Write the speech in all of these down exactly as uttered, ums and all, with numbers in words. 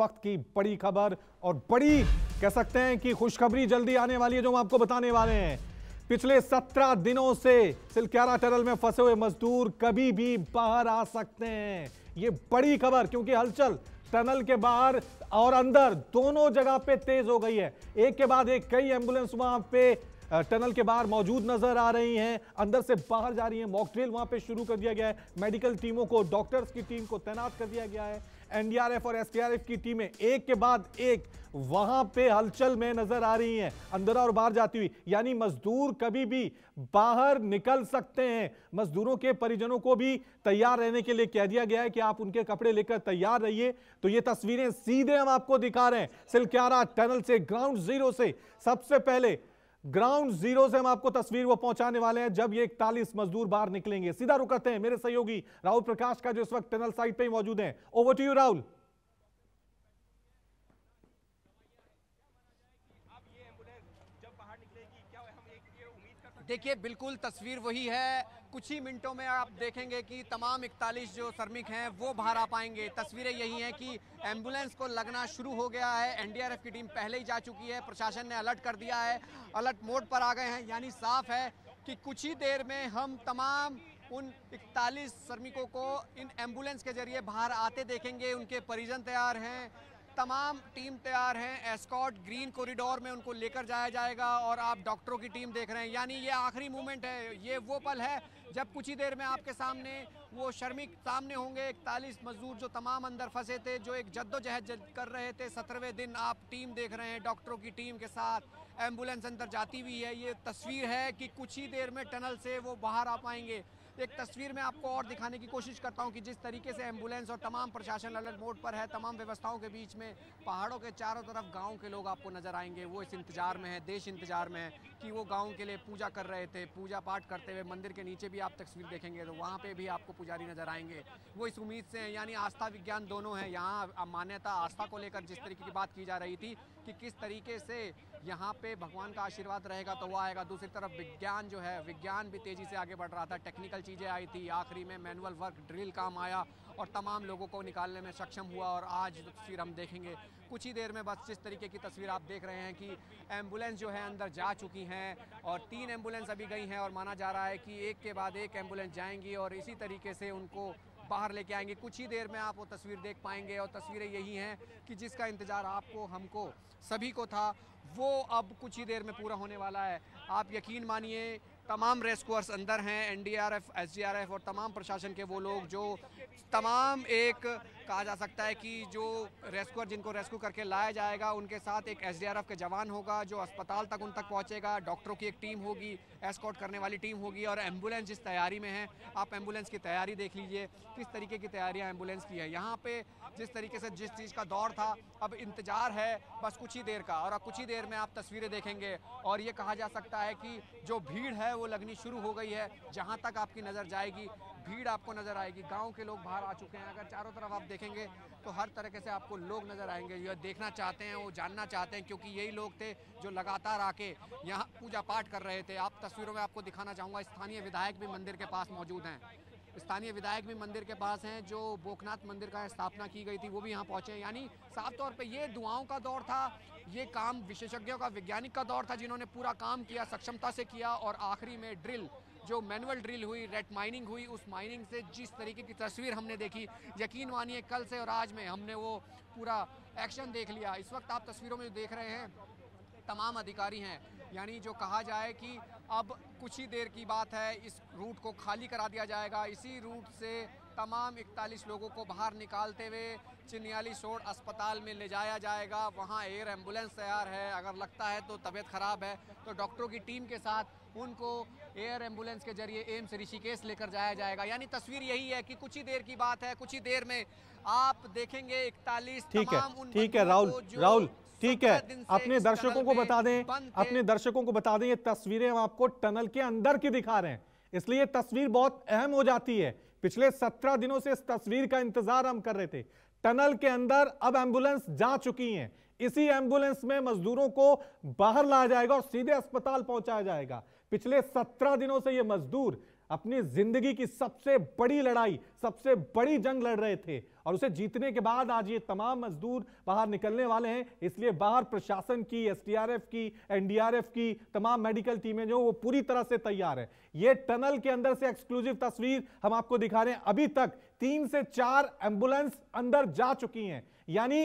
वक्त की बड़ी खबर और बड़ी कह सकते हैं कि खुशखबरी जल्दी आने वाली है जो हम आपको बताने वाले हैं। पिछले सत्रह दिनों से सिलक्यारा टनल में फंसे हुए मजदूर कभी भी बाहर आ सकते हैं। ये बड़ी खबर क्योंकि हलचल टनल के बाहर और अंदर दोनों जगह पे तेज हो गई है। एक के बाद एक कई एम्बुलेंस वहां पे टनल के बाहर मौजूद नजर आ रही हैं, अंदर से बाहर जा रही हैं। मॉक ड्रिल वहां पे शुरू कर दिया गया है, मेडिकल टीमों को, डॉक्टर्स की टीम को तैनात कर दिया गया है। एनडीआरएफ और एसटीआरएफ की टीमें एक के बाद एक वहां पे हलचल में नजर आ रही हैं, अंदर और बाहर जाती हुई। यानी मजदूर कभी भी बाहर निकल सकते हैं। मजदूरों के परिजनों को भी तैयार रहने के लिए कह दिया गया है कि आप उनके कपड़े लेकर तैयार रहिए। तो ये तस्वीरें सीधे हम आपको दिखा रहे हैं सिलक्यारा टनल से, ग्राउंड जीरो से। सबसे पहले ग्राउंड जीरो से हम आपको तस्वीर वो पहुंचाने वाले हैं जब ये इकतालीस मजदूर बाहर निकलेंगे। सीधा रुक करते हैं मेरे सहयोगी राहुल प्रकाश का, जो इस वक्त टनल साइट पे मौजूद हैं। Over to you Rahul. देखिए बिल्कुल तस्वीर वही है। कुछ ही मिनटों में आप देखेंगे कि तमाम इकतालीस जो श्रमिक हैं वो बाहर आ पाएंगे। तस्वीरें यही हैं कि एम्बुलेंस को लगना शुरू हो गया है। एनडीआरएफ की टीम पहले ही जा चुकी है, प्रशासन ने अलर्ट कर दिया है, अलर्ट मोड पर आ गए हैं। यानी साफ है कि कुछ ही देर में हम तमाम उन इकतालीस श्रमिकों को इन एम्बुलेंस के जरिए बाहर आते देखेंगे। उनके परिजन तैयार हैं, तमाम टीम तैयार हैं। एस्कॉर्ट ग्रीन कॉरिडोर में उनको लेकर जाया जाएगा और आप डॉक्टरों की टीम देख रहे हैं। यानी ये आखिरी मोमेंट है, ये वो पल है जब कुछ ही देर में आपके सामने वो श्रमिक सामने होंगे। इकतालीस मजदूर जो तमाम अंदर फंसे थे, जो एक जद्दोजहद कर रहे थे। सत्रहवें दिन आप टीम देख रहे हैं, डॉक्टरों की टीम के साथ एम्बुलेंस अंदर जाती हुई है। ये तस्वीर है कि कुछ ही देर में टनल से वो बाहर आ पाएंगे। एक तस्वीर में आपको और दिखाने की कोशिश करता हूं कि जिस तरीके से एम्बुलेंस और तमाम प्रशासन अलर्ट मोड पर है। तमाम व्यवस्थाओं के बीच में पहाड़ों के चारों तरफ गांव के लोग आपको नजर आएंगे। वो इस इंतजार में है, देश इंतजार में है कि वो गांव के लिए पूजा कर रहे थे। पूजा पाठ करते हुए मंदिर के नीचे भी आप तस्वीर देखेंगे तो वहाँ पर भी आपको पुजारी नजर आएंगे। वो इस उम्मीद से हैं, यानी आस्था विज्ञान दोनों है। यहाँ मान्यता आस्था को लेकर जिस तरीके की बात की जा रही थी कि किस तरीके से यहाँ पे भगवान का आशीर्वाद रहेगा तो वो आएगा। दूसरी तरफ विज्ञान जो है, विज्ञान भी तेजी से आगे बढ़ रहा था। टेक्निकल चीज़ें आई थी, आखिरी में मैनुअल वर्क ड्रिल काम आया और तमाम लोगों को निकालने में सक्षम हुआ। और आज तस्वीर हम देखेंगे कुछ ही देर में। बस जिस तरीके की तस्वीर आप देख रहे हैं कि एम्बुलेंस जो है अंदर जा चुकी हैं और तीन एम्बुलेंस अभी गई हैं और माना जा रहा है कि एक के बाद एक एम्बुलेंस जाएंगी और इसी तरीके से उनको बाहर लेके आएंगे। कुछ ही देर में आप वो तस्वीर देख पाएंगे और तस्वीरें यही हैं कि जिसका इंतज़ार आपको, हमको, सभी को था वो अब कुछ ही देर में पूरा होने वाला है। आप यकीन मानिए तमाम रेस्क्यूअर्स अंदर हैं, एनडीआरएफ, एसडीआरएफ और तमाम प्रशासन के वो लोग जो तमाम एक कहा जा सकता है कि जो रेस्क्यूअर जिनको रेस्क्यू करके लाया जाएगा उनके साथ एक एसडीआरएफ के जवान होगा जो अस्पताल तक उन तक पहुंचेगा। डॉक्टरों की एक टीम होगी, एस्कॉर्ट करने वाली टीम होगी और एम्बुलेंस जिस तैयारी में है, आप एम्बुलेंस की तैयारी देख लीजिए किस तरीके की तैयारियाँ एम्बुलेंस की है। यहाँ पर जिस तरीके से जिस चीज़ का दौर था, अब इंतज़ार है बस कुछ ही देर का और कुछ ही देर में आप तस्वीरें देखेंगे। और ये कहा जा सकता है कि जो भीड़ है वो लगनी शुरू हो गई है। जहां तक आपकी नजर जाएगी भीड़ आपको नजर आएगी। गांव के लोग बाहर आ चुके हैं। अगर चारों तरफ आप देखेंगे तो हर तरीके से आपको लोग नजर आएंगे। ये देखना चाहते हैं, वो जानना चाहते हैं, क्योंकि यही लोग थे जो लगातार आके यहाँ पूजा पाठ कर रहे थे। आप तस्वीरों में आपको दिखाना चाहूँगा, स्थानीय विधायक भी मंदिर के पास मौजूद हैं। स्थानीय विधायक भी मंदिर के पास हैं, जो भोखनाथ मंदिर का स्थापना की गई थी वो भी यहाँ पहुँचे। यानी साफ तौर पे ये दुआओं का दौर था, ये काम विशेषज्ञों का, वैज्ञानिक का दौर था जिन्होंने पूरा काम किया, सक्षमता से किया। और आखिरी में ड्रिल, जो मैनुअल ड्रिल हुई, रेट माइनिंग हुई, उस माइनिंग से जिस तरीके की तस्वीर हमने देखी, यकीन मानिए कल से और आज में हमने वो पूरा एक्शन देख लिया। इस वक्त आप तस्वीरों में देख रहे हैं तमाम अधिकारी हैं। यानी जो कहा जाए कि अब कुछ ही देर की बात है, इस रूट को खाली करा दिया जाएगा। इसी रूट से तमाम इकतालीस लोगों को बाहर निकालते हुए चिन्यालीसोड़ अस्पताल में ले जाया जाएगा। वहाँ एयर एम्बुलेंस तैयार है, अगर लगता है तो तबीयत ख़राब है तो डॉक्टरों की टीम के साथ उनको एयर एम्बुलेंस के जरिए एम्स ऋषिकेश लेकर जाया जाएगा। यानी तस्वीर यही है कि कुछ ही देर की बात है, कुछ ही देर में आप देखेंगे इकतालीस। ठीक है, ठीक है राहुल, राहुल ठीक है। अपने दर्शकों को बता दें अपने दर्शकों को बता दें ये तस्वीरें हम आपको टनल के अंदर की दिखा रहे हैं, इसलिए ये तस्वीर बहुत अहम हो जाती है। पिछले सत्रह दिनों से इस तस्वीर का इंतजार हम कर रहे थे। टनल के अंदर अब एम्बुलेंस जा चुकी हैं। इसी एम्बुलेंस में मजदूरों को बाहर लाया जाएगा और सीधे अस्पताल पहुंचाया जाएगा। पिछले सत्रह दिनों से ये मजदूर अपनी जिंदगी की सबसे बड़ी लड़ाई, सबसे बड़ी जंग लड़ रहे थे और उसे जीतने के बाद आज ये तमाम मजदूर बाहर निकलने वाले हैं। इसलिए बाहर प्रशासन की, एसटीआरएफ की, एनडीआरएफ की तमाम मेडिकल टीमें जो वो पूरी तरह से तैयार है। ये टनल के अंदर से एक्सक्लूसिव तस्वीर हम आपको दिखा रहे हैं। अभी तक तीन से चार एम्बुलेंस अंदर जा चुकी हैं, यानी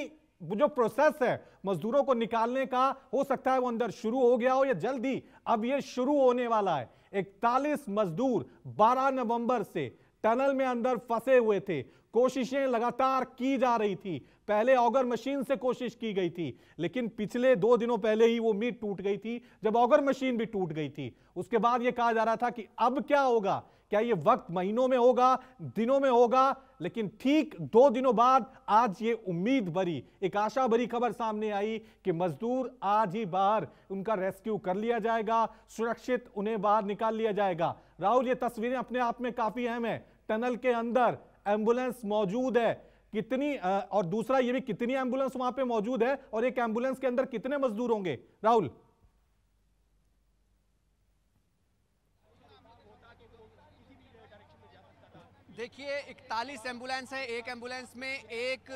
जो प्रोसेस है मजदूरों को निकालने का, हो सकता है वो अंदर शुरू हो गया हो या जल्दी अब ये शुरू होने वाला है। इकतालीस मजदूर बारह नवंबर से टनल में अंदर फंसे हुए थे। कोशिशें लगातार की जा रही थी, पहले ऑगर मशीन से कोशिश की गई थी, लेकिन पिछले दो दिनों पहले ही वो मीट टूट गई थी जब ऑगर मशीन भी टूट गई थी। उसके बाद ये कहा जा रहा था कि अब क्या होगा, क्या ये वक्त महीनों में होगा, दिनों में होगा, लेकिन ठीक दो दिनों बाद आज ये उम्मीद भरी, एक आशा भरी खबर सामने आई कि मजदूर आज ही बाहर, उनका रेस्क्यू कर लिया जाएगा, सुरक्षित उन्हें बाहर निकाल लिया जाएगा। राहुल, ये तस्वीरें अपने आप में काफी अहम है। टनल के अंदर एम्बुलेंस मौजूद है कितनी, और दूसरा ये भी कितनी एम्बुलेंस वहां पे मौजूद है, और एक एम्बुलेंस के अंदर कितने मजदूर होंगे? राहुल, देखिए इकतालीस एम्बुलेंस है, एक एम्बुलेंस में एक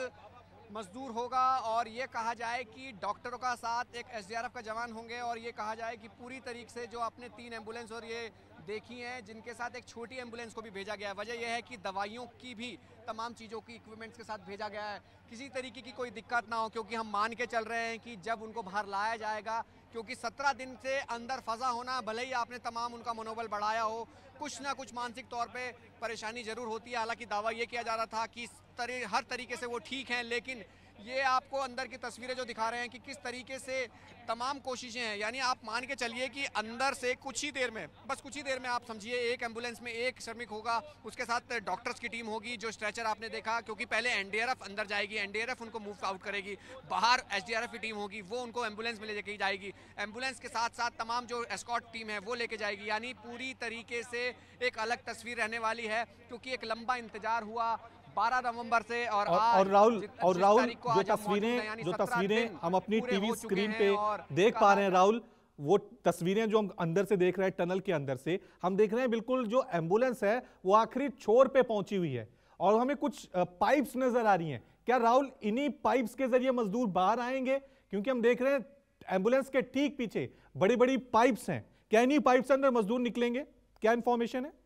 मजदूर होगा, और ये कहा जाए कि डॉक्टरों का साथ एक एसडीआरएफ का जवान होंगे, और ये कहा जाए कि पूरी तरीके से जो आपने तीन एम्बुलेंस और ये देखी हैं, जिनके साथ एक छोटी एम्बुलेंस को भी भेजा गया है, वजह यह है कि दवाइयों की भी तमाम चीज़ों की इक्विपमेंट्स के साथ भेजा गया है, किसी तरीके की कोई दिक्कत ना हो, क्योंकि हम मान के चल रहे हैं कि जब उनको बाहर लाया जाएगा, क्योंकि सत्रह दिन से अंदर फंसा होना, भले ही आपने तमाम उनका मनोबल बढ़ाया हो, कुछ ना कुछ मानसिक तौर पे परेशानी जरूर होती है। हालांकि दावा ये किया जा रहा था कि तरी, हर तरीके से वो ठीक हैं, लेकिन ये आपको अंदर की तस्वीरें जो दिखा रहे हैं कि किस तरीके से तमाम कोशिशें हैं, यानी आप मान के चलिए कि अंदर से कुछ ही देर में, बस कुछ ही देर में आप समझिए एक एम्बुलेंस में एक श्रमिक होगा, उसके साथ डॉक्टर्स की टीम होगी, जो स्ट्रेचर आपने देखा, क्योंकि पहले एनडीआरएफ अंदर जाएगी, एनडीआरएफ उनको मूव आउट करेगी, बाहर एसडीआरएफ की टीम होगी, वो उनको एम्बुलेंस में लेके जाएगी, एम्बुलेंस के साथ साथ तमाम जो एस्कॉर्ट टीम है वो लेके जाएगी, यानी पूरी तरीके से एक अलग तस्वीर रहने वाली है, क्योंकि एक लंबा इंतजार हुआ बारह नवंबर से। और और राहुल और राहुल जो तस्वीरें जो तस्वीरें हम अपनी टीवी स्क्रीन पे देख पा रहे हैं, राहुल, वो तस्वीरें जो हम अंदर से देख रहे हैं, टनल के अंदर से हम देख रहे हैं, बिल्कुल जो एम्बुलेंस है वो आखिरी छोर पे पहुंची हुई है, और हमें कुछ पाइप्स नजर आ रही हैं। क्या राहुल, इन्हीं पाइप्स के जरिए मजदूर बाहर आएंगे? क्योंकि हम देख रहे हैं एम्बुलेंस के ठीक पीछे बड़ी बड़ी पाइप्स हैं, क्या इन्हीं पाइप से अंदर मजदूर निकलेंगे? क्या इंफॉर्मेशन है?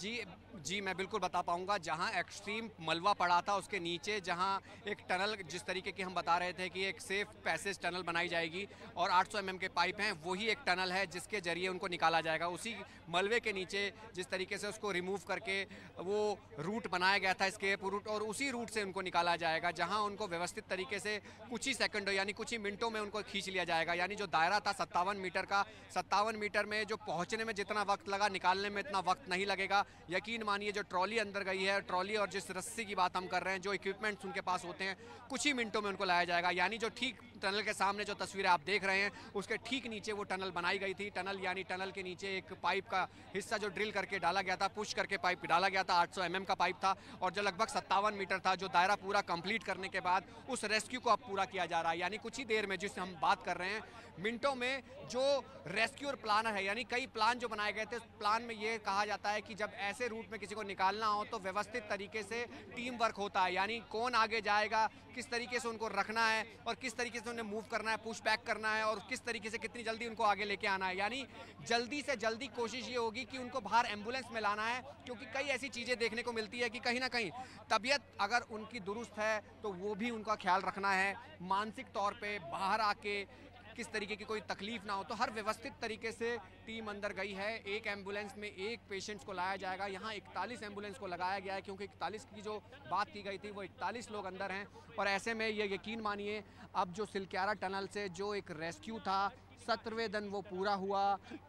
जी जी मैं बिल्कुल बता पाऊंगा। जहां एक्सट्रीम मलबा पड़ा था, उसके नीचे जहां एक टनल, जिस तरीके की हम बता रहे थे कि एक सेफ पैसेज टनल बनाई जाएगी और आठ सौ एम एम के पाइप हैं, वही एक टनल है जिसके जरिए उनको निकाला जाएगा। उसी मलबे के नीचे जिस तरीके से उसको रिमूव करके वो रूट बनाया गया था, एस्केप रूट, और उसी रूट से उनको निकाला जाएगा, जहाँ उनको व्यवस्थित तरीके से कुछ ही सेकेंडों यानी कुछ ही मिनटों में उनको खींच लिया जाएगा। यानी जो दायरा था सत्तावन मीटर का, सत्तावन मीटर में जो पहुँचने में जितना वक्त लगा, निकालने में इतना वक्त नहीं लगेगा। यकीन मानिए जो ट्रॉली अंदर गई है, ट्रॉली और जिस रस्सी की बात हम कर रहे हैं, जो इक्विपमेंट्स उनके पास होते हैं, कुछ ही मिनटों में उनको लाया जाएगा। यानी जो ठीक टनल के सामने जो तस्वीरें आप देख रहे हैं, उसके ठीक नीचे वो टनल बनाई गई थी। टनल यानी टनल के नीचे एक पाइप का हिस्सा जो ड्रिल करके डाला गया था, पुश करके पाइप डाला गया था, आठ सौ एम एम का पाइप था, और जो लगभग सत्तावन मीटर था, जो दायरा पूरा कंप्लीट करने के बाद उस रेस्क्यू को अब पूरा किया जा रहा है। यानी कुछ ही देर में, जिससे हम बात कर रहे हैं, मिनटों में जो रेस्क्यू और प्लानर है, यानी कई प्लान जो बनाए गए थे, उस प्लान में ये कहा जाता है कि जब ऐसे रूट में किसी को निकालना हो तो व्यवस्थित तरीके से टीम वर्क होता है। यानी कौन आगे जाएगा, किस तरीके से उनको रखना है, और किस तरीके से उन्हें मूव करना है, पुश बैक करना है, और किस तरीके से कितनी जल्दी उनको आगे लेके आना है। यानी जल्दी से जल्दी कोशिश ये होगी कि उनको बाहर एम्बुलेंस में लाना है, क्योंकि कई ऐसी चीज़ें देखने को मिलती है कि कहीं ना कहीं तबीयत अगर उनकी दुरुस्त है तो वो भी उनका ख्याल रखना है। मानसिक तौर पर बाहर आके किस तरीके की कोई तकलीफ ना हो, तो हर व्यवस्थित तरीके से टीम अंदर गई है। एक एम्बुलेंस में एक पेशेंट्स को लाया जाएगा। यहाँ इकतालीस एम्बुलेंस को लगाया गया है, क्योंकि इकतालीस की जो बात की गई थी वो इकतालीस लोग अंदर हैं। और ऐसे में ये यकीन मानिए, अब जो सिलक्यारा टनल से जो एक रेस्क्यू था, सत्रहवें दिन वो पूरा हुआ।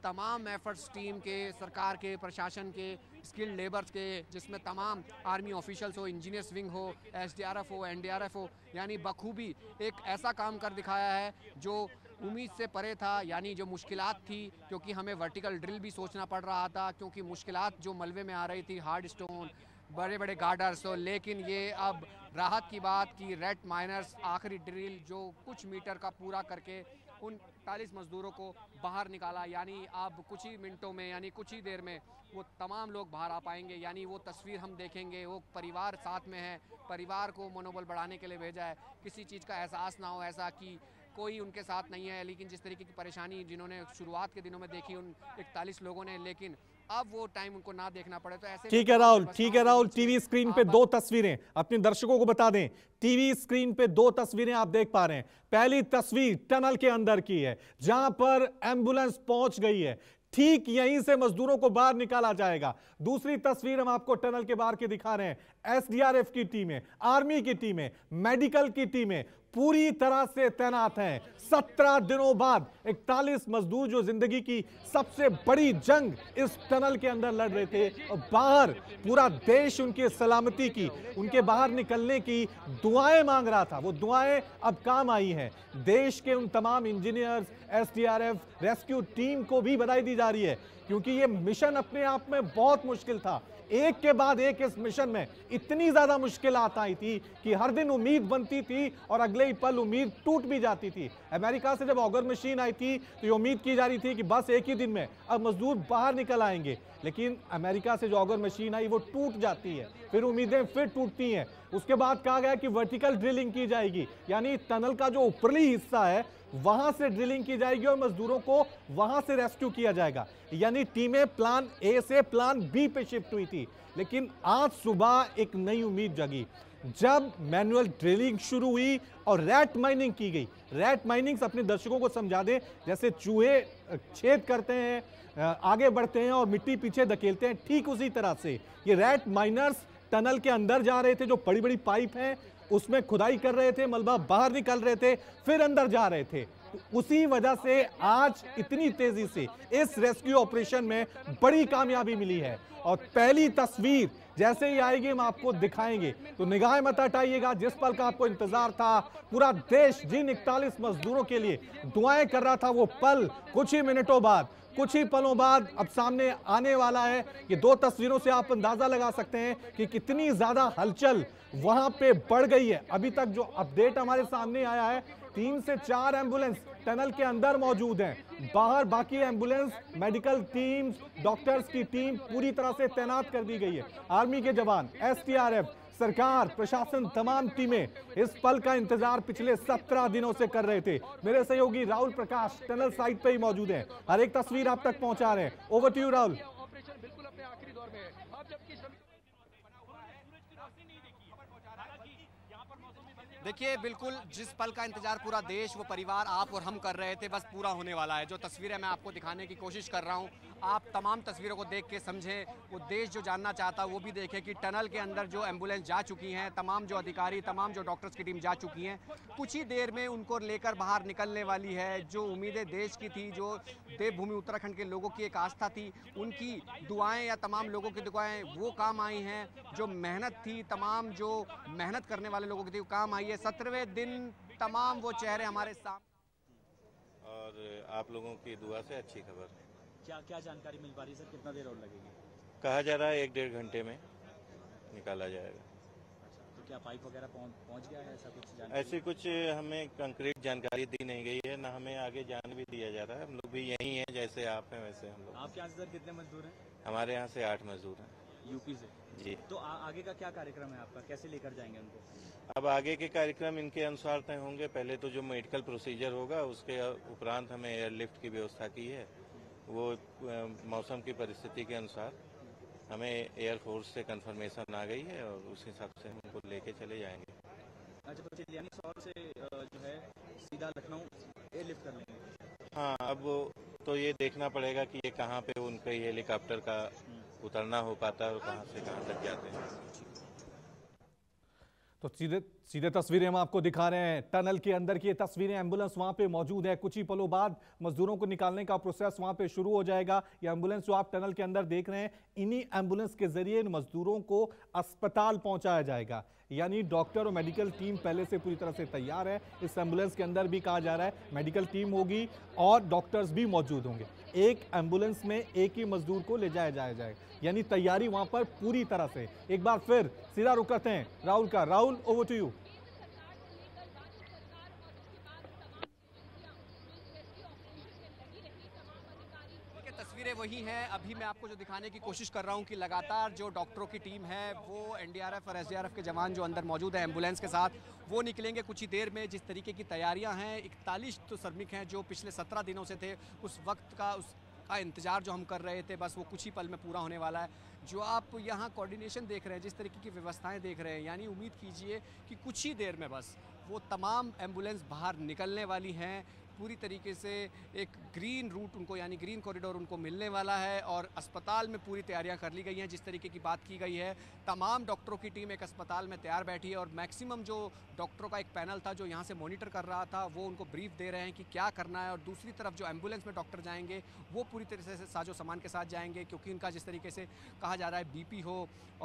तमाम एफर्ट्स टीम के, सरकार के, प्रशासन के, स्किल्ड लेबर्स के, जिसमें तमाम आर्मी ऑफिशियल्स हो, इंजीनियर्स विंग हो, एसडीआरएफ हो, एनडीआरएफ हो, यानी बखूबी एक ऐसा काम कर दिखाया है जो उम्मीद से परे था। यानी जो मुश्किलात थी, क्योंकि हमें वर्टिकल ड्रिल भी सोचना पड़ रहा था, क्योंकि मुश्किलात जो मलबे में आ रही थी, हार्ड स्टोन, बड़े बड़े गार्डर्स, तो लेकिन ये अब राहत की बात कि रेड माइनर्स आखिरी ड्रिल जो कुछ मीटर का पूरा करके उन इकतालीस मजदूरों को बाहर निकाला, यानी आप कुछ ही मिनटों में, यानी कुछ ही देर में वो तमाम लोग बाहर आ पाएंगे। यानी वो तस्वीर हम देखेंगे, वो परिवार साथ में है, परिवार को मनोबल बढ़ाने के लिए भेजा है, किसी चीज़ का एहसास ना हो ऐसा कि कोई उनके साथ नहीं है। लेकिन जिस तरीके की परेशानी जिन्होंने शुरुआत के दिनों में देखी उन इकतालीस लोगों ने, लेकिन अब वो टाइम उनको ना देखना पड़े तो ऐसे। ठीक है राहुल, ठीक है राहुल, टीवी स्क्रीन पे दो तस्वीरें, अपने दर्शकों को बता दें, टीवी स्क्रीन पे दो तस्वीरें आप देख पा रहे हैं। पहली तस्वीर टनल के अंदर की है जहां पर एम्बुलेंस पहुंच गई है, ठीक यहीं से मजदूरों को बाहर निकाला जाएगा। दूसरी तस्वीर हम आपको टनल के बाहर के दिखा रहे हैं, एसडीआरएफ की टीमें, आर्मी की टीमें, मेडिकल की टीमें पूरी तरह से तैनात हैं। सत्रह दिनों बाद इकतालीस मजदूर जो जिंदगी की सबसे बड़ी जंग इस टनल के अंदर लड़ रहे थे, और बाहर पूरा देश उनकी सलामती की, उनके बाहर निकलने की दुआएं मांग रहा था। वो दुआएं अब काम आई हैं। देश के उन तमाम इंजीनियर्स, एसडीआरएफ, रेस्क्यू टीम को भी बधाई दी जा रही है, क्योंकि ये मिशन अपने आप में बहुत मुश्किल था। एक के बाद एक इस मिशन में इतनी ज्यादा मुश्किल आता ही थी कि हर दिन उम्मीद बनती थी और अगले ही पल उम्मीद टूट भी जाती थी। अमेरिका से जब ऑगर मशीन आई थी तो ये उम्मीद की जा रही थी कि बस एक ही दिन में अब मजदूर बाहर निकल आएंगे, लेकिन अमेरिका से जो ऑगर मशीन आई वो टूट जाती है, फिर उम्मीदें फिर टूटती हैं। उसके बाद कहा गया कि वर्टिकल ड्रिलिंग की जाएगी, यानी टनल का जो ऊपरी हिस्सा है वहां से ड्रिलिंग की जाएगी और मजदूरों को वहां से रेस्क्यू किया जाएगा। यानी टीमें प्लान ए से प्लान बी पे शिफ्ट हुई थी। लेकिन आज सुबह एक नई उम्मीद जगी जब मैनुअल ड्रिलिंग शुरू हुई और रैट माइनिंग की गई। रैट माइनिंग अपने दर्शकों को समझा दें, जैसे चूहे छेद करते हैं, आगे बढ़ते हैं और मिट्टी पीछे धकेलते हैं, ठीक उसी तरह से ये रैट माइनर्स टनल के अंदर जा रहे थे। जो बड़ी बड़ी पाइप हैं उसमें खुदाई कर रहे थे, मलबा बाहर निकल रहे थे, फिर अंदर जा रहे थे। उसी वजह से आज इतनी तेजी से इस रेस्क्यू ऑपरेशन में बड़ी कामयाबी मिली है। और पहली तस्वीर जैसे ही आएगी हम आपको दिखाएंगे, तो निगाहें मत हटाइएगा। जिस पल का आपको इंतजार था, पूरा देश जिन इकतालीस मजदूरों के लिए दुआएं कर रहा था, वो पल कुछ ही मिनटों बाद, कुछ ही पलों बाद अब सामने आने वाला है। ये दो तस्वीरों से आप अंदाजा लगा सकते हैं कि कितनी ज्यादा हलचल वहां पे बढ़ गई है। अभी तक जो अपडेट हमारे सामने आया है, तीन से चार एम्बुलेंस टनल के अंदर मौजूद हैं, बाहर बाकी एम्बुलेंस, मेडिकल टीम, डॉक्टर्स की टीम पूरी तरह से तैनात कर दी गई है। आर्मी के जवान, एसटीआरएफ, सरकार, प्रशासन, तमाम टीमें इस पल का इंतजार पिछले सत्रह दिनों से कर रहे थे। मेरे सहयोगी राहुल प्रकाश टनल साइट पे ही मौजूद हैं, हर एक तस्वीर आप तक पहुंचा रहे हैं। Over to you Rahul. देखिए, बिल्कुल जिस पल का इंतजार पूरा देश, वो परिवार, आप और हम कर रहे थे, बस पूरा होने वाला है। जो तस्वीरें मैं आपको दिखाने की कोशिश कर रहा हूँ, आप तमाम तस्वीरों को देख के समझें, वो देश जो जानना चाहता है वो भी देखे कि टनल के अंदर जो एम्बुलेंस जा चुकी हैं, तमाम जो अधिकारी, तमाम जो डॉक्टर्स की टीम जा चुकी हैं, कुछ ही देर में उनको लेकर बाहर निकलने वाली है। जो उम्मीदें देश की थी, जो देवभूमि उत्तराखंड के लोगों की एक आस्था थी, उनकी दुआएँ या तमाम लोगों की दुआएँ वो काम आई हैं। जो मेहनत थी, तमाम जो मेहनत करने वाले लोगों की थी, वो काम आई है। सत्रहवें दिन तमाम वो चेहरे हमारे सामने, और आप लोगों की दुआ से अच्छी खबर है। क्या क्या जानकारी मिल पा रही है सर, कितना देर और लगेगी? कहा जा रहा है एक डेढ़ घंटे में निकाला जाएगा। अच्छा, तो क्या पाइप वगैरह पहुंच गया है, ऐसा कुछ? ऐसी कुछ हमें कंक्रीट जानकारी दी नहीं गई है, ना हमें आगे जान भी दिया जा रहा है। हम लोग भी यहीं हैं, जैसे आप हैं वैसे हम लोग। आपके यहाँ से सर कितने मजदूर हैं? हमारे यहाँ से आठ मजदूर हैं, यूपी से जी। तो आ, आगे का क्या कार्यक्रम है आपका, कैसे लेकर जाएंगे उनको? अब आगे के कार्यक्रम इनके अनुसार तय होंगे। पहले तो जो मेडिकल प्रोसीजर होगा, उसके उपरांत हमें एयरलिफ्ट की व्यवस्था की है। वो मौसम की परिस्थिति के अनुसार हमें एयरफोर्स से कंफर्मेशन आ गई है और उस हिसाब से हम उनको लेके चले जाएंगे। अच्छा, तो चिन्यालीसौर से जो है सीधा लखनऊ एयरलिफ्ट कर लेंगे? हाँ, अब तो ये देखना पड़ेगा कि ये कहाँ पे उनके हेलीकॉप्टर का उतरना हो पाता है और कहाँ से कहाँ तक जाते हैं। तो सीधे सीधे तस्वीरें हम आपको दिखा रहे हैं, टनल के अंदर की ये तस्वीरें, एम्बुलेंस वहां पे मौजूद है। कुछ ही पलों बाद मजदूरों को निकालने का प्रोसेस वहां पे शुरू हो जाएगा। ये एम्बुलेंस जो आप टनल के अंदर देख रहे हैं, इन्हीं एम्बुलेंस के जरिए इन मजदूरों को अस्पताल पहुंचाया जाएगा। यानी डॉक्टर और मेडिकल टीम पहले से पूरी तरह से तैयार है। इस एम्बुलेंस के अंदर भी कहा जा रहा है मेडिकल टीम होगी और डॉक्टर्स भी मौजूद होंगे। एक एम्बुलेंस में एक ही मजदूर को ले जाया जाया जाएगा, यानी तैयारी वहां पर पूरी तरह से। एक बार फिर सीधा रुक करते हैं राहुल का। Rahul, over to you. वही हैं। अभी मैं आपको जो दिखाने की कोशिश कर रहा हूं कि लगातार जो डॉक्टरों की टीम है वो एनडीआरएफ और एसडीआरएफ के जवान जो अंदर मौजूद हैं एम्बुलेंस के साथ, वो निकलेंगे कुछ ही देर में। जिस तरीके की तैयारियां हैं, इकतालीस तो श्रमिक हैं जो पिछले सत्रह दिनों से थे, उस वक्त का उस का इंतजार जो हम कर रहे थे बस वो कुछ ही पल में पूरा होने वाला है। जो आप यहाँ कोऑर्डिनेशन देख रहे हैं, जिस तरीके की व्यवस्थाएं देख रहे हैं, यानी उम्मीद कीजिए कि कुछ ही देर में बस वो तमाम एम्बुलेंस बाहर निकलने वाली हैं। पूरी तरीके से एक ग्रीन रूट उनको, यानी ग्रीन कॉरिडोर उनको मिलने वाला है और अस्पताल में पूरी तैयारियां कर ली गई हैं। जिस तरीके की बात की गई है, तमाम डॉक्टरों की टीम एक अस्पताल में तैयार बैठी है और मैक्सिमम जो डॉक्टरों का एक पैनल था जो यहां से मॉनिटर कर रहा था, वो उनको ब्रीफ दे रहे हैं कि क्या करना है। और दूसरी तरफ जो एम्बुलेंस में डॉक्टर जाएंगे वो पूरी तरीके से साजो सामान के साथ जाएंगे, क्योंकि उनका जिस तरीके से कहा जा रहा है बी पी हो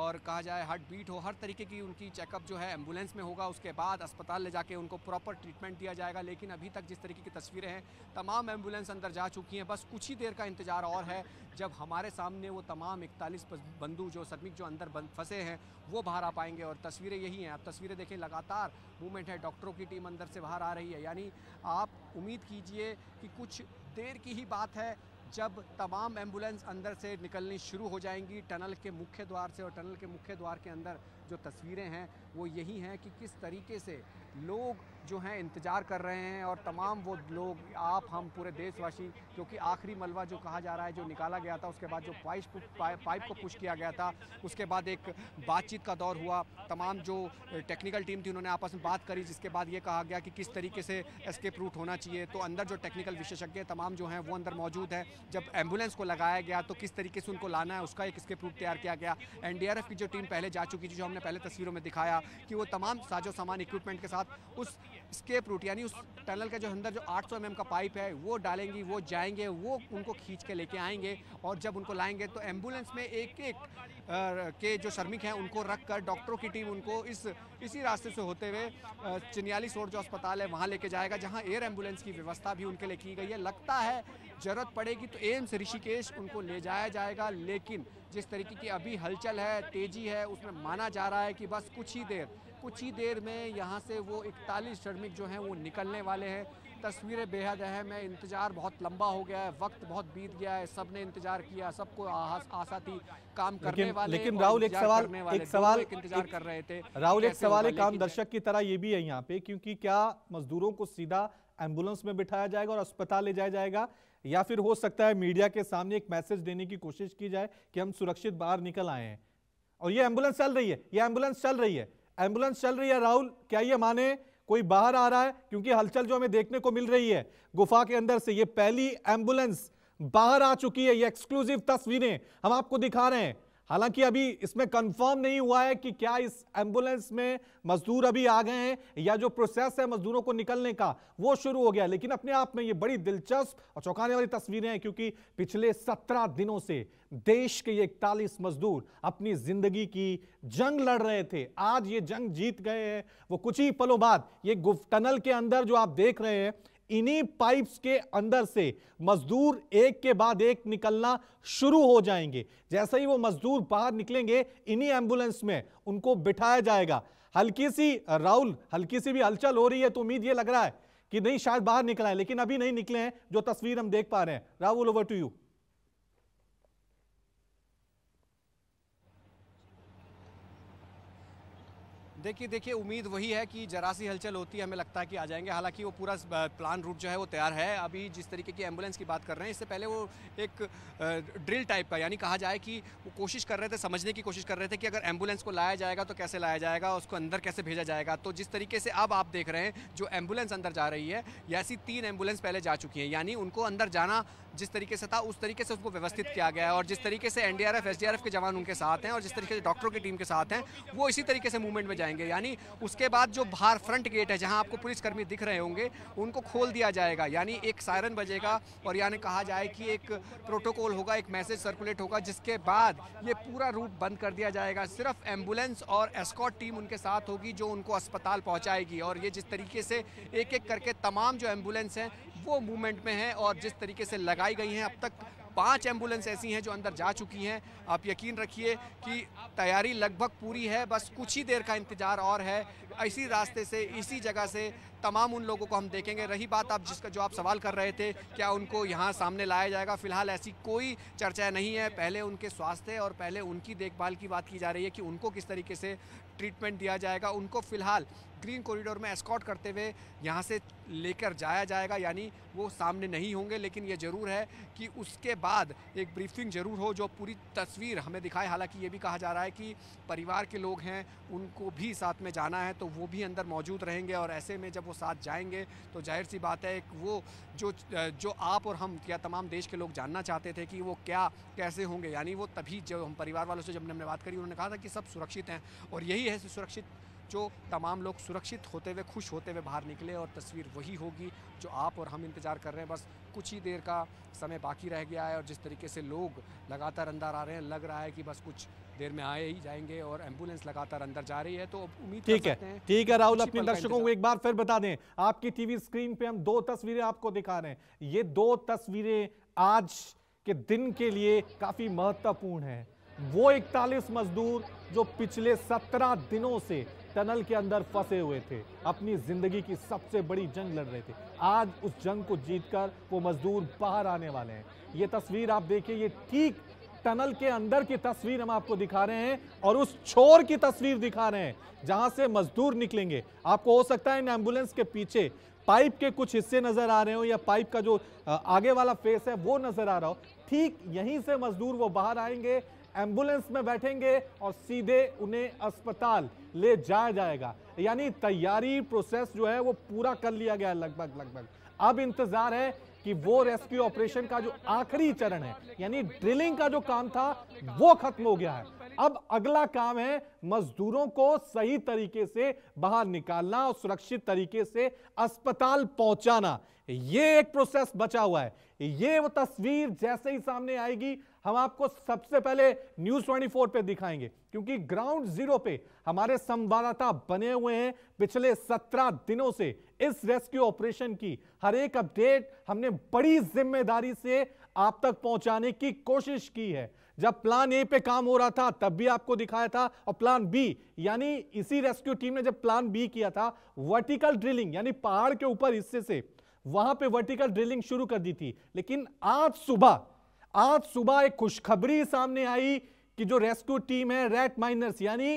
और कहा जाए हार्ट बीट हो, हर तरीके की उनकी चेकअप जो है एम्बुलेंस में होगा। उसके बाद अस्पताल ले जाके उनको प्रॉपर ट्रीटमेंट दिया जाएगा। लेकिन अभी तक जिस तरीके की तस्वीरें हैं, तमाम एम्बुलेंस अंदर जा चुकी हैं, बस कुछ ही देर का इंतजार और है जब हमारे सामने वो तमाम इकतालीस बंधु जो श्रमिक जो अंदर फंसे हैं वो बाहर आ पाएंगे। और तस्वीरें यही हैं, आप तस्वीरें देखें, लगातार मूवमेंट है, डॉक्टरों की टीम अंदर से बाहर आ रही है। यानी आप उम्मीद कीजिए कि कुछ देर की ही बात है जब तमाम एम्बुलेंस अंदर से निकलनी शुरू हो जाएंगी टनल के मुख्य द्वार से। और टनल के मुख्य द्वार के अंदर जो तस्वीरें हैं वो यही हैं कि किस तरीके से लोग जो हैं इंतज़ार कर रहे हैं। और तमाम वो लोग, आप, हम, पूरे देशवासी, क्योंकि आखिरी मलबा जो कहा जा रहा है जो निकाला गया था, उसके बाद जो पाइप पाइप को पुश किया गया था, उसके बाद एक बातचीत का दौर हुआ। तमाम जो टेक्निकल टीम थी उन्होंने आपस में बात करी, जिसके बाद ये कहा गया कि किस तरीके से एस्केप रूट होना चाहिए। तो अंदर जो टेक्निकल विशेषज्ञ तमाम जो हैं वो अंदर मौजूद हैं। जब एम्बुलेंस को लगाया गया तो किस तरीके से उनको लाना है, उसका एक एस्केप रूट तैयार किया गया। एनडीआरएफ की जो टीम पहले जा चुकी थी, जो हमने पहले तस्वीरों में दिखाया कि वो तमाम साजो सामान इक्विपमेंट के साथ उस स्केप रूट, यानी उस टनल के जो अंदर जो आठ सौ एम एम का पाइप है वो डालेंगी, वो जाएंगे, वो उनको खींच के लेके आएंगे। और जब उनको लाएंगे तो एम्बुलेंस में एक एक के जो श्रमिक हैं उनको रखकर डॉक्टरों की टीम उनको इस इसी रास्ते से होते हुए चिन्यालीसोर जो अस्पताल है वहाँ लेके जाएगा, जहाँ एयर एम्बुलेंस की व्यवस्था भी उनके लिए की गई है। लगता है ज़रूरत पड़ेगी तो एम्स ऋषिकेश उनको ले जाया जाएगा। लेकिन जिस तरीके की अभी हलचल है, तेजी है, उसमें माना जा रहा है कि बस कुछ ही देर कुछ ही देर में यहाँ से वो इकतालीस श्रमिक जो हैं वो निकलने वाले हैं। तस्वीरें बेहद अहम है, इंतज़ार बहुत लंबा हो गया है, वक्त बहुत बीत गया है, सब ने इंतजार किया, सबको आशा थी काम करने वाले। लेकिन राहुल एक सवाल एक सवाल इंतजार कर रहे थे राहुल एक सवाल एक आम दर्शक की तरह ये भी है यहाँ पे, क्योंकि क्या मजदूरों को सीधा एम्बुलेंस में बिठाया जाएगा और अस्पताल ले जाया जाएगा, या फिर हो सकता है मीडिया के सामने एक मैसेज देने की कोशिश की जाए कि हम सुरक्षित बाहर निकल आए हैं और ये एम्बुलेंस चल रही है ये एम्बुलेंस चल रही है एम्बुलेंस चल रही है राहुल, क्या ये माने कोई बाहर आ रहा है? क्योंकि हलचल जो हमें देखने को मिल रही है गुफा के अंदर से, ये पहली एम्बुलेंस बाहर आ चुकी है। ये एक्सक्लूसिव तस्वीरें हम आपको दिखा रहे हैं। हालांकि अभी इसमें कंफर्म नहीं हुआ है कि क्या इस एम्बुलेंस में मजदूर अभी आ गए हैं या जो प्रोसेस है मजदूरों को निकलने का वो शुरू हो गया, लेकिन अपने आप में ये बड़ी दिलचस्प और चौंकाने वाली तस्वीरें हैं, क्योंकि पिछले सत्रह दिनों से देश के ये इकतालीस मजदूर अपनी जिंदगी की जंग लड़ रहे थे। आज ये जंग जीत गए हैं। वो कुछ ही पलों बाद ये गुफ टनल के अंदर जो आप देख रहे हैं, इन्हीं पाइप्स के अंदर से मजदूर एक के बाद एक निकलना शुरू हो जाएंगे। जैसे ही वो मजदूर बाहर निकलेंगे, इन्हीं एम्बुलेंस में उनको बिठाया जाएगा। हल्की सी राहुल हल्की सी भी हलचल हो रही है तो उम्मीद ये लग रहा है कि नहीं, शायद बाहर निकला है, लेकिन अभी नहीं निकले हैं जो तस्वीर हम देख पा रहे हैं। Rahul, over to you. देखिए देखिए उम्मीद वही है कि जरा सी हलचल होती है, हमें लगता है कि आ जाएंगे। हालांकि वो पूरा प्लान रूट जो है वो तैयार है। अभी जिस तरीके की एम्बुलेंस की बात कर रहे हैं, इससे पहले वो एक ड्रिल टाइप का, यानी कहा जाए कि वो कोशिश कर रहे थे, समझने की कोशिश कर रहे थे कि अगर एम्बुलेंस को लाया जाएगा तो कैसे लाया जाएगा, उसको अंदर कैसे भेजा जाएगा। तो जिस तरीके से अब आप देख रहे हैं जो एम्बुलेंस अंदर जा रही है, ऐसी तीन एम्बुलेंस पहले जा चुकी हैं, यानी उनको अंदर जाना जिस तरीके से था उस तरीके से उसको व्यवस्थित किया गया है। और जिस तरीके से एनडीआरएफ एसडीआरएफ के जवान उनके साथ हैं और जिस तरीके से डॉक्टरों की टीम के साथ हैं, वो इसी तरीके से मूवमेंट में जाएंगे। यानी उसके बाद जो बाहर फ्रंट गेट है जहां आपको पुलिसकर्मी दिख रहे होंगे, उनको खोल दिया जाएगा, यानी एक सायरन बजेगा और यानी कहा जाए कि एक प्रोटोकॉल होगा, एक मैसेज सर्कुलेट होगा, जिसके बाद ये पूरा रूट बंद कर दिया जाएगा। सिर्फ एम्बुलेंस और एस्कॉर्ट टीम उनके साथ होगी जो उनको अस्पताल पहुँचाएगी। और ये जिस तरीके से एक एक करके तमाम जो एम्बुलेंस हैं वो मूवमेंट में हैं और जिस तरीके से लगाई गई हैं, अब तक पांच एम्बुलेंस ऐसी हैं जो अंदर जा चुकी हैं। आप यकीन रखिए कि तैयारी लगभग पूरी है, बस कुछ ही देर का इंतज़ार और है। इसी रास्ते से, इसी जगह से तमाम उन लोगों को हम देखेंगे। रही बात आप जिसका जो आप सवाल कर रहे थे क्या उनको यहाँ सामने लाया जाएगा, फिलहाल ऐसी कोई चर्चा नहीं है। पहले उनके स्वास्थ्य और पहले उनकी देखभाल की बात की जा रही है कि उनको किस तरीके से ट्रीटमेंट दिया जाएगा। उनको फिलहाल ग्रीन कॉरिडोर में एस्कॉर्ट करते हुए यहाँ से लेकर जाया जाएगा, यानी वो सामने नहीं होंगे। लेकिन ये ज़रूर है कि उसके बाद एक ब्रीफिंग ज़रूर हो जो पूरी तस्वीर हमें दिखाए। हालांकि ये भी कहा जा रहा है कि परिवार के लोग हैं उनको भी साथ में जाना है, तो वो भी अंदर मौजूद रहेंगे। और ऐसे में जब वो साथ जाएंगे तो जाहिर सी बात है वो जो जो आप और हम क्या तमाम देश के लोग जानना चाहते थे कि वो क्या कैसे होंगे, यानी वो तभी जब हम परिवार वालों से जब हमने बात करी उन्होंने कहा था कि सब सुरक्षित हैं। और यही है सुरक्षित, जो तमाम लोग सुरक्षित होते हुए खुश होते हुए बाहर निकले। और तस्वीर वही होगी जो आप और हम इंतज़ार कर रहे हैं। बस कुछ ही देर का समय बाकी रह गया है और जिस तरीके से लोग लगातार अंदर आ रहे हैं लग रहा है कि बस कुछ देर में आए ही जाएंगे और एम्बुलेंस लगातार अंदर जा रही है। तो उम्मीद ठीक है ठीक है राहुल, अपने दर्शकों को एक बार फिर बता दें, आपकी टीवी स्क्रीन पर हम दो तस्वीरें आपको दिखा रहे हैं। ये दो तस्वीरें आज के दिन के लिए काफ़ी महत्वपूर्ण हैं। वो इकतालीस मजदूर जो पिछले सत्रह दिनों से टनल के अंदर फंसे हुए थे, अपनी जिंदगी की सबसे बड़ी जंग लड़ रहे थे, आज उस जंग को जीतकर वो मजदूर बाहर आने वाले हैं। ये तस्वीर आप देखिए, ये ठीक टनल के अंदर की तस्वीर हम आपको दिखा रहे हैं और उस छोर की तस्वीर दिखा रहे हैं जहां से मजदूर निकलेंगे। आपको हो सकता है इन एम्बुलेंस के पीछे पाइप के कुछ हिस्से नजर आ रहे हो या पाइप का जो आगे वाला फेस है वो नजर आ रहा हो। ठीक यहीं से मजदूर वो बाहर आएंगे, एम्बुलेंस में बैठेंगे और सीधे उन्हें अस्पताल ले जाया जाएगा। यानी तैयारी प्रोसेस जो है वो पूरा कर लिया गया है लगभग लगभग। अब इंतजार है कि वो रेस्क्यू ऑपरेशन का जो आखिरी चरण है यानी ड्रिलिंग का जो काम था वो खत्म हो गया है। अब अगला काम है मजदूरों को सही तरीके से बाहर निकालना और सुरक्षित तरीके से अस्पताल पहुंचाना। ये एक प्रोसेस बचा हुआ है। ये वो तस्वीर जैसे ही सामने आएगी हम आपको सबसे पहले न्यूज चौबीस पे दिखाएंगे, क्योंकि ग्राउंड जीरो पे हमारे संवाददाता बने हुए हैं। पिछले सत्रह दिनों से इस रेस्क्यू ऑपरेशन की हर एक अपडेट हमने बड़ी जिम्मेदारी से आप तक पहुंचाने की कोशिश की है। जब प्लान ए पे काम हो रहा था तब भी आपको दिखाया था, और प्लान बी यानी इसी रेस्क्यू टीम ने जब प्लान बी किया था वर्टिकल ड्रिलिंग यानी पहाड़ के ऊपर हिस्से से वहां पे वर्टिकल ड्रिलिंग शुरू कर दी थी। लेकिन आज सुबह आज सुबह एक खुशखबरी सामने आई कि जो रेस्क्यू टीम है रैट माइनर्स यानी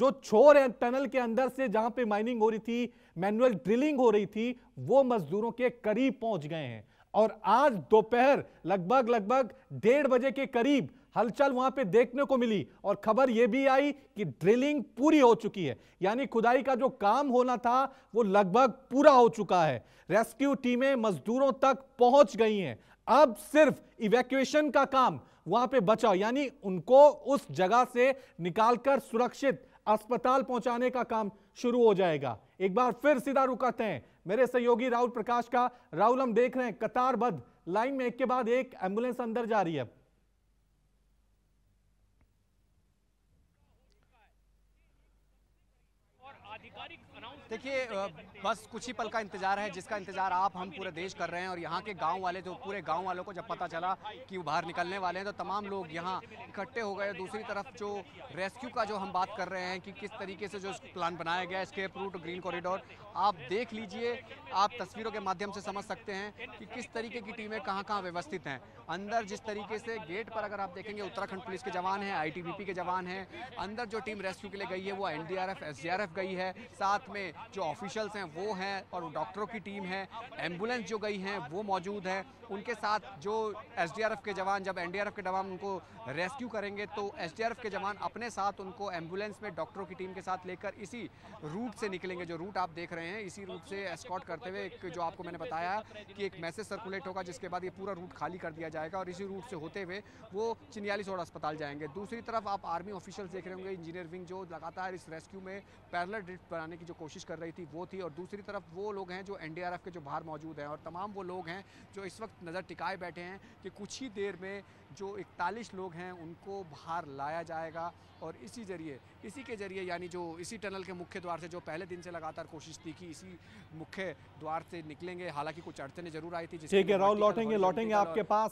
जो छोर है टनल के अंदर से जहां पे माइनिंग हो रही थी, मैनुअल ड्रिलिंग हो रही थी, वो मजदूरों के करीब पहुंच गए हैं। और आज दोपहर लगभग लगभग डेढ़ बजे के करीब हलचल वहां पे देखने को मिली और खबर यह भी आई कि ड्रिलिंग पूरी हो चुकी है, यानी खुदाई का जो काम होना था वो लगभग पूरा हो चुका है। रेस्क्यू टीमें मजदूरों तक पहुंच गई हैं। अब सिर्फ इवैक्यूएशन का काम वहां पे बचा, यानी उनको उस जगह से निकालकर सुरक्षित अस्पताल पहुंचाने का काम शुरू हो जाएगा। एक बार फिर सीधा रुकाते हैं मेरे सहयोगी राहुल प्रकाश का। राहुल, हम देख रहे हैं कतारबद्ध लाइन में एक के बाद एक एम्बुलेंस अंदर जा रही है। देखिए बस कुछ ही पल का इंतजार है जिसका इंतजार आप हम पूरे देश कर रहे हैं। और यहाँ के गांव वाले जो पूरे गांव वालों को जब पता चला कि वो बाहर निकलने वाले हैं तो तमाम लोग यहाँ इकट्ठे हो गए। दूसरी तरफ जो रेस्क्यू का जो हम बात कर रहे हैं कि किस तरीके से जो प्लान बनाया गया है, एस्केप रूट, ग्रीन कॉरिडोर, आप देख लीजिए, आप तस्वीरों के माध्यम से समझ सकते हैं कि किस तरीके की टीमें कहाँ कहाँ व्यवस्थित हैं। अंदर जिस तरीके से गेट पर अगर आप देखेंगे उत्तराखंड पुलिस के जवान हैं, आई टी बी पी के जवान हैं, अंदर जो टीम रेस्क्यू के लिए गई है वो N D R F S D R F गई है, साथ में जो ऑफिशियल्स हैं वो हैं और डॉक्टरों की टीम है, एम्बुलेंस जो गई हैं वो मौजूद है। उनके साथ जो एसडीआरएफ के जवान, जब एनडीआरएफ के जवान उनको रेस्क्यू करेंगे तो एसडीआरएफ के जवान अपने साथ उनको एम्बुलेंस में डॉक्टरों की टीम के साथ लेकर इसी रूट से निकलेंगे। जो रूट आप देख रहे हैं इसी रूट से एस्कॉर्ट करते हुए एक जो आपको मैंने बताया कि एक मैसेज सर्कुलेट होगा जिसके बाद ये पूरा रूट खाली कर दिया जाएगा और इसी रूट से होते हुए वो चिनियालीसौड़ अस्पताल जाएंगे। दूसरी तरफ आप आर्मी ऑफिशियल्स देख रहे होंगे, इंजीनियर विंग जो लगातार इस रेस्क्यू में पैरेलल ड्रिफ्ट बनाने की जो कोशिश कर रही थी वो थी। और दूसरी तरफ वो लोग हैं जो एनडीआरएफ के जो बाहर मौजूद हैं और तमाम वो लोग हैं जो इस वक्त नज़र टिकाए बैठे हैं कि कुछ ही देर में जो इकतालीस लोग हैं उनको बाहर लाया जाएगा। और इसी जरिए इसी के जरिए यानी जो इसी टनल के मुख्य द्वार से जो पहले दिन से लगातार कोशिश थी कि इसी मुख्य द्वार से निकलेंगे, हालांकि कुछ अड़चने जरूर आई थी। ठीक है राहुल, लौटेंगे लौटेंगे आपके पास।